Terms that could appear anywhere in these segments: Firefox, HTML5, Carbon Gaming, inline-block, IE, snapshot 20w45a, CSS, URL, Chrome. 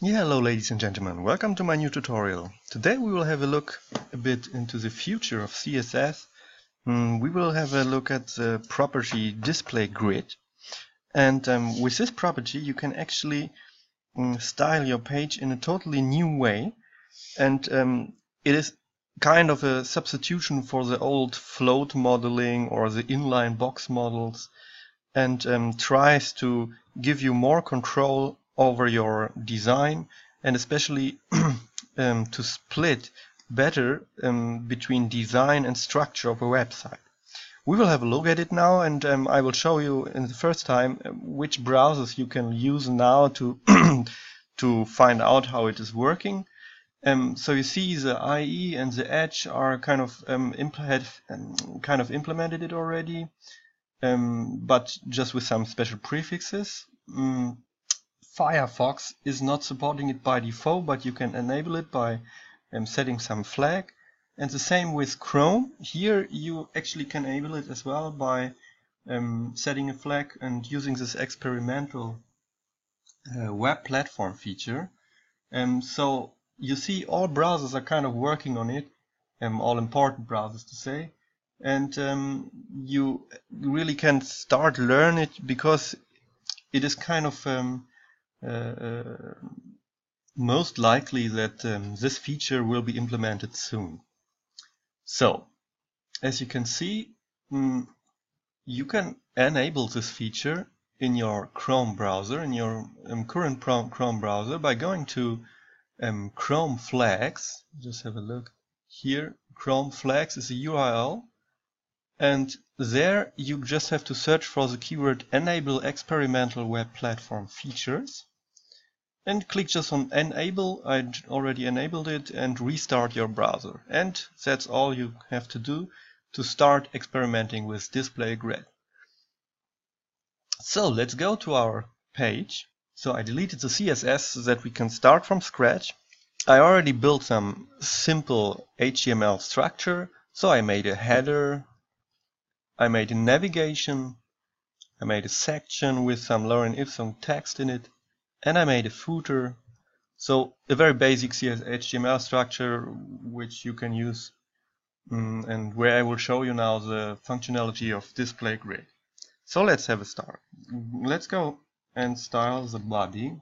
Yeah, hello ladies and gentlemen, welcome to my new tutorial. Today we will have a look a bit into the future of CSS. We will have a look at the property display grid, and with this property you can actually style your page in a totally new way, and it is kind of a substitution for the old float modeling or the inline box models, and tries to give you more control over your design, and especially to split better between design and structure of a website. We will have a look at it now, and I will show you in the first time which browsers you can use now to find out how it is working. So you see the IE and the Edge are kind of implemented it already, but just with some special prefixes. Firefox is not supporting it by default, but you can enable it by setting some flag. And the same with Chrome. Here you actually can enable it as well by setting a flag and using this experimental web platform feature. So you see all browsers are kind of working on it, all important browsers to say. And you really can start learn it, because it is kind of most likely that this feature will be implemented soon. So, as you can see, you can enable this feature in your Chrome browser, in your current Chrome browser, by going to Chrome Flags. Just have a look here. Chrome Flags is a URL, and there you just have to search for the keyword enable experimental web platform features. And click just on enable. I already enabled it, and restart your browser. And that's all you have to do to start experimenting with display grid. So let's go to our page. So I deleted the CSS so that we can start from scratch. I already built some simple HTML structure. So I made a header, I made a navigation, I made a section with some lower and if some text in it, and I made a footer. So a very basic HTML structure which you can use, and where I will show you now the functionality of display grid. So let's have a start. Let's go and style the body.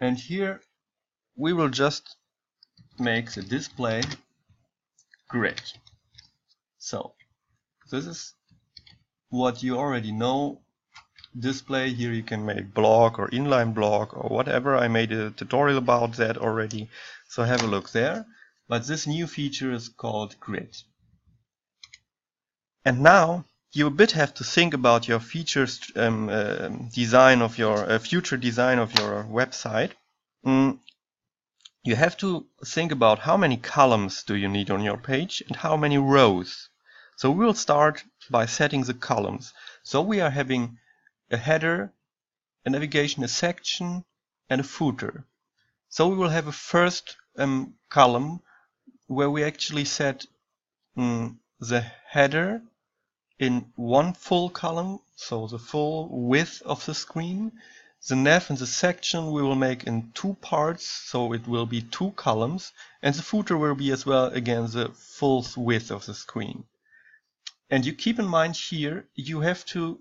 And here we will just make the display grid. So this is what you already know. Display, here you can make block or inline block or whatever. I made a tutorial about that already, so have a look there. But this new feature is called grid. And now you a bit have to think about your features design of your future design of your website. You have to think about how many columns do you need on your page and how many rows. So we'll start by setting the columns. So we are having a header, a navigation, a section, and a footer. So we will have a first column where we actually set the header in one full column, so the full width of the screen. The nav and the section we will make in two parts, so it will be two columns, and the footer will be as well again the full width of the screen. And you keep in mind here you have to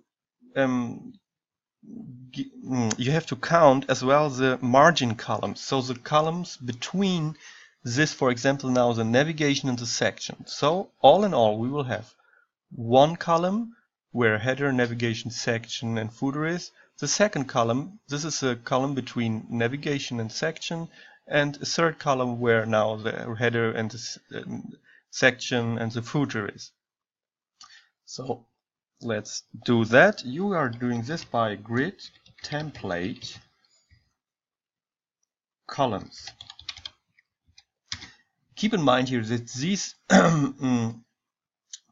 count as well the margin columns, so the columns between this, for example, now the navigation and the section. So all in all we will have one column where header, navigation, section and footer is. The second column, this is a column between navigation and section, and a third column where now the header and the section and the footer is. So let's do that. You are doing this by grid template columns. Keep in mind here that these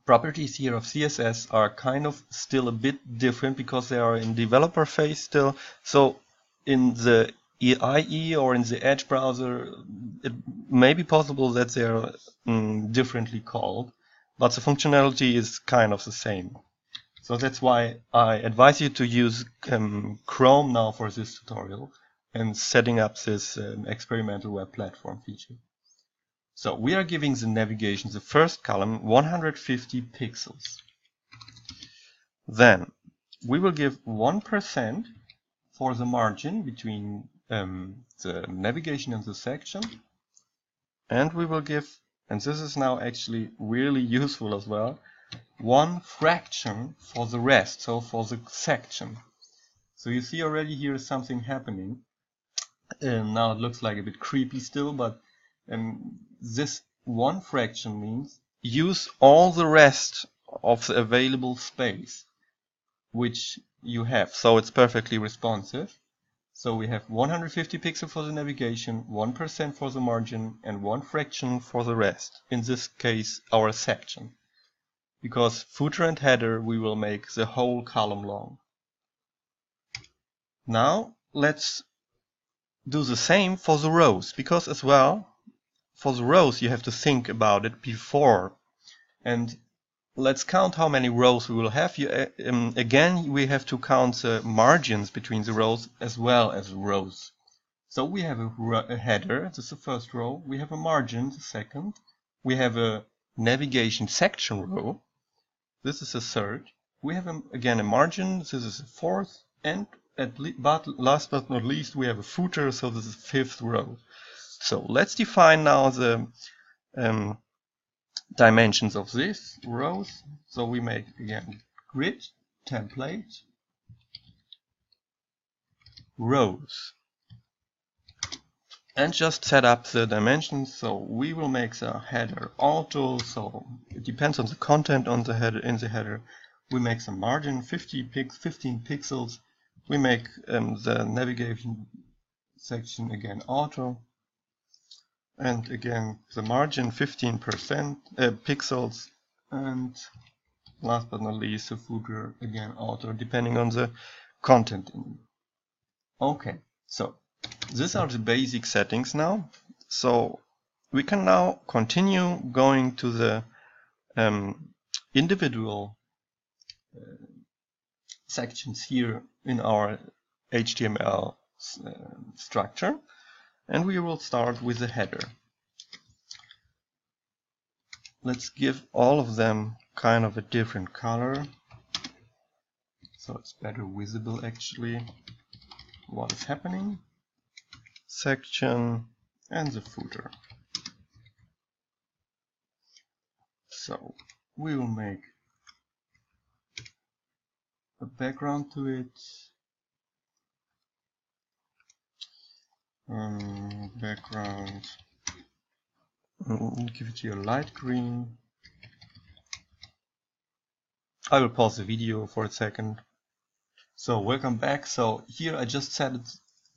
properties here of CSS are kind of still a bit different because they are in developer phase still. So in the IE or in the Edge browser it may be possible that they are differently called. But the functionality is kind of the same. So that's why I advise you to use Chrome now for this tutorial and setting up this experimental web platform feature. So we are giving the navigation, the first column, 150 pixels. Then we will give 1% for the margin between the navigation and the section. And we will give, and this is now actually really useful as well, 1 fraction for the rest, so for the section. So you see already here is something happening. Now it looks like a bit creepy still, but this 1 fraction means use all the rest of the available space which you have. So it's perfectly responsive. So we have 150 pixels for the navigation, 1% for the margin, and 1 fraction for the rest. In this case, our section. Because footer and header, we will make the whole column long. Now let's do the same for the rows, because as well, for the rows you have to think about it before. And let's count how many rows we will have. Again, we have to count the margins between the rows as well as rows. So we have a header, this is the first row. We have a margin, the second. We have a navigation section row. This is the third. We have again a margin. This is the fourth, and last but not least, we have a footer. So this is the fifth row. So let's define now the dimensions of these rows. So we make again grid template rows and just set up the dimensions. So we will make the header auto. So it depends on the content on the header. In the header, we make the margin 15 pixels. We make the navigation section again auto, and again the margin 15% pixels, and last but not least the footer again auto, depending on the content. Okay, so these are the basic settings now. So we can now continue going to the individual sections here in our HTML structure, and we will start with the header. Let's give all of them kind of a different color, so it's better visible actually what is happening. Section and the footer. So we will make a background to it. Background, give it your light green. I will pause the video for a second. So welcome back. So here I just set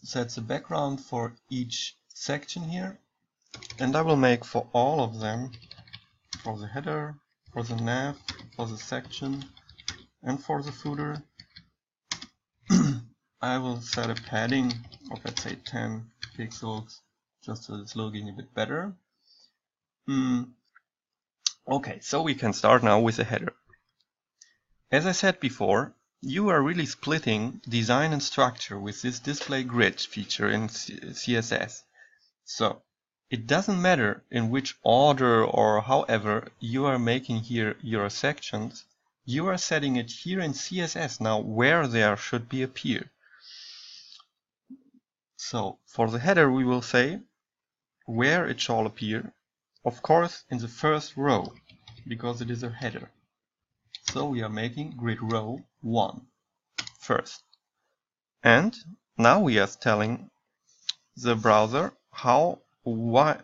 the background for each section here, and I will make for all of them, for the header, for the nav, for the section, and for the footer. I will set a padding of, let's say, 10 pixels, just so it's looking a bit better. Okay, so we can start now with the header. As I said before, you are really splitting design and structure with this display grid feature in CSS. So it doesn't matter in which order or however you are making here your sections. You are setting it here in CSS now where there should be appear. So for the header we will say where it shall appear, of course in the first row, because it is a header. So we are making grid row 1 first. And now we are telling the browser how large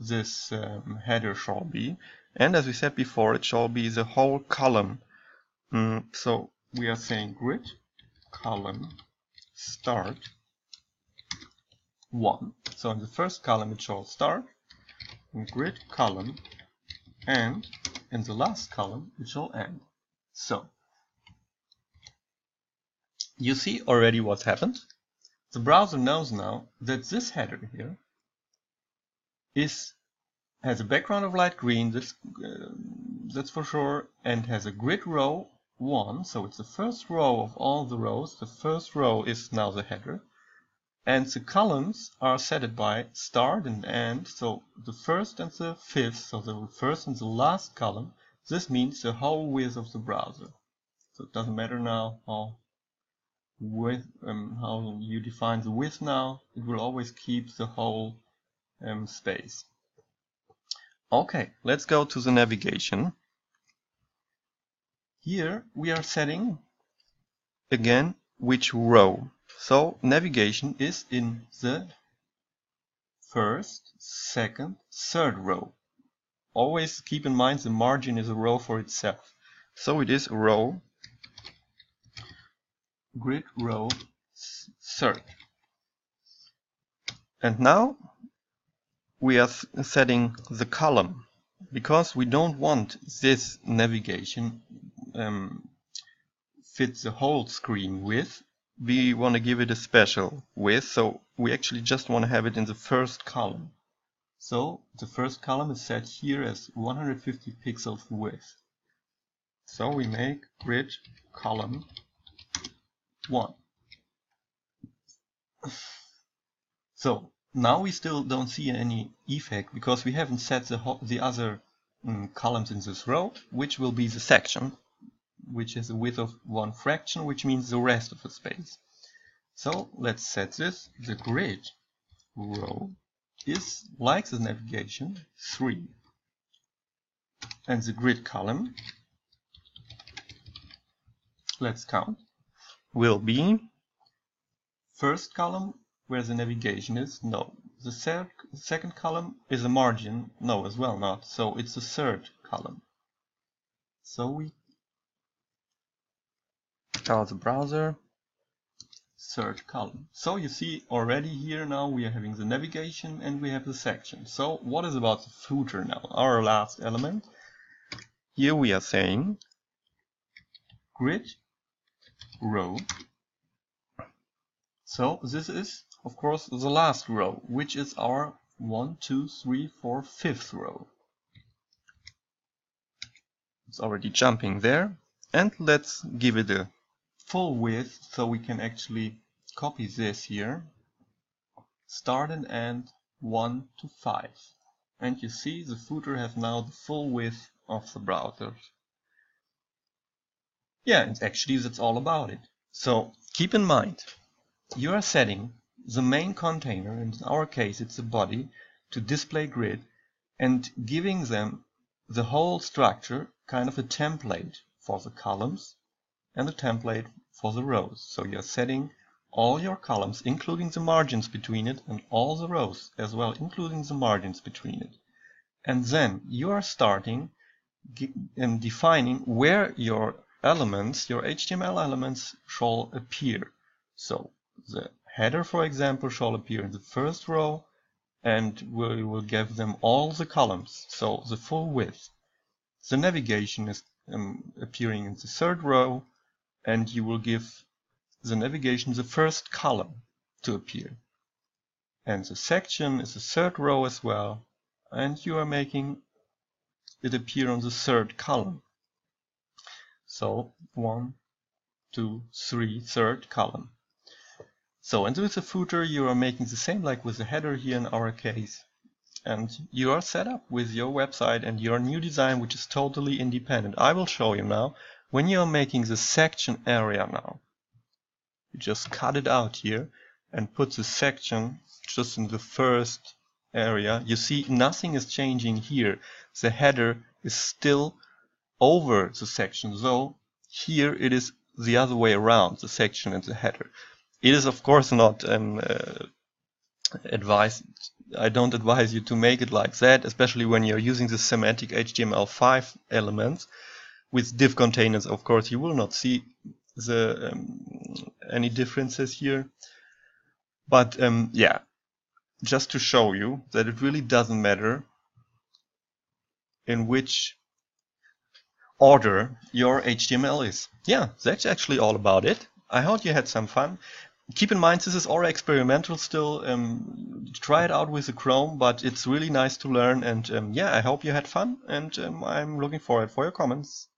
this header shall be. And as we said before, it shall be the whole column. So we are saying grid column start 1. So in the first column it shall start, in grid column end, and the last column it shall end. So you see already what's happened. The browser knows now that this header here has a background of light green. This that's for sure, and has a grid row 1, so it's the first row of all the rows. The first row is now the header, and the columns are set by start and end, so the first and the fifth, so the first and the last column. This means the whole width of the browser. So it doesn't matter now how you define the width now, it will always keep the whole space. Okay, let's go to the navigation. Here we are setting again which row. So navigation is in the first, second, third row. Always keep in mind the margin is a row for itself. So it is row, grid row, third. And now we are setting the column, because we don't want this navigation fit the whole screen width. We want to give it a special width, so we actually just want to have it in the first column. So the first column is set here as 150 pixels width. So we make grid column 1. So now we still don't see any effect, because we haven't set the other columns in this row, which will be the section, which has a width of 1 fraction, which means the rest of the space. So let's set this. The grid row is, like the navigation, 3. And the grid column, let's count, will be first column where the navigation is, no. The second column is a margin, no, as well not. So it's the third column. So we tell the browser third column. So you see already here now we are having the navigation and we have the section. So what is about the footer now? Our last element. Here we are saying grid row. So this is, of course, the last row, which is our 1, 2, 3, 4, 5th row. It's already jumping there. And let's give it a full width, so we can actually copy this here. Start and end 1 to 5. And you see the footer has now the full width of the browser. Yeah, and actually that's all about it. So keep in mind, you are setting the main container, and in our case it's the body, to display grid and giving them the whole structure, kind of a template for the columns and a template for the rows. So you're setting all your columns, including the margins between it, and all the rows as well, including the margins between it. And then you are starting and defining where your elements, your HTML elements, shall appear. So the header, for example, shall appear in the first row, and we will give them all the columns, so the full width. The navigation is appearing in the third row, and you will give the navigation the first column to appear. And the section is the third row as well, and you are making it appear on the third column. So 1, 2, 3, third column. So, and with the footer you are making the same like with the header here in our case. And you are set up with your website and your new design, which is totally independent. I will show you now. When you are making the section area now, you just cut it out here and put the section just in the first area. You see nothing is changing here. The header is still over the section, though here it is the other way around, the section and the header. It is, of course, not an advice. I don't advise you to make it like that, especially when you're using the semantic HTML5 elements. With div containers, of course, you will not see the any differences here. But yeah, just to show you that it really doesn't matter in which order your HTML is. Yeah, that's actually all about it. I hope you had some fun. Keep in mind this is all experimental still. Try it out with the Chrome, but it's really nice to learn. And yeah, I hope you had fun, and I'm looking forward for your comments.